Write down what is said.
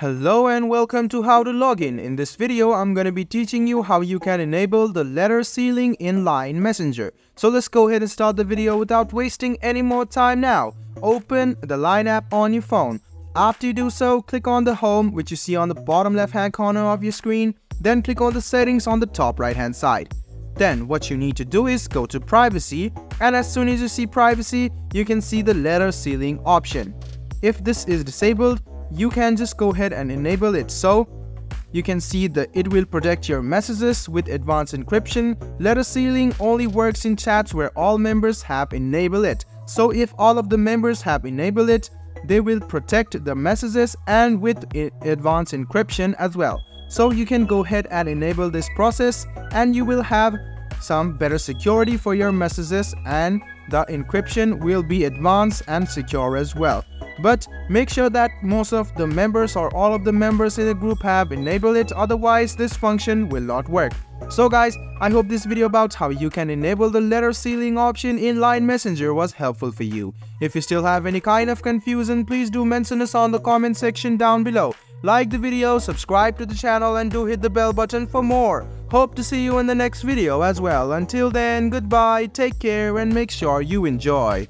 Hello and welcome to How to Login. In this video, I'm going to be teaching you how you can enable the letter sealing in Line Messenger. So let's go ahead and start the video without wasting any more time now. Open the Line app on your phone. After you do so, click on the home, which you see on the bottom left hand corner of your screen. Then click on the settings on the top right hand side. Then what you need to do is go to privacy, and as soon as you see privacy, you can see the letter sealing option. If this is disabled, you can just go ahead and enable it, so you can see that it will protect your messages with advanced encryption. Letter sealing only works in chats where all members have enabled it. So if all of the members have enabled it, they will protect the messages and with advanced encryption as well. So you can go ahead and enable this process and you will have some better security for your messages, and the encryption will be advanced and secure as well. But make sure that most of the members or all of the members in the group have enabled it, otherwise this function will not work. So guys, I hope this video about how you can enable the letter sealing option in Line Messenger was helpful for you. If you still have any kind of confusion, please do mention us on the comment section down below. Like the video, subscribe to the channel and do hit the bell button for more. Hope to see you in the next video as well. Until then, goodbye, take care and make sure you enjoy.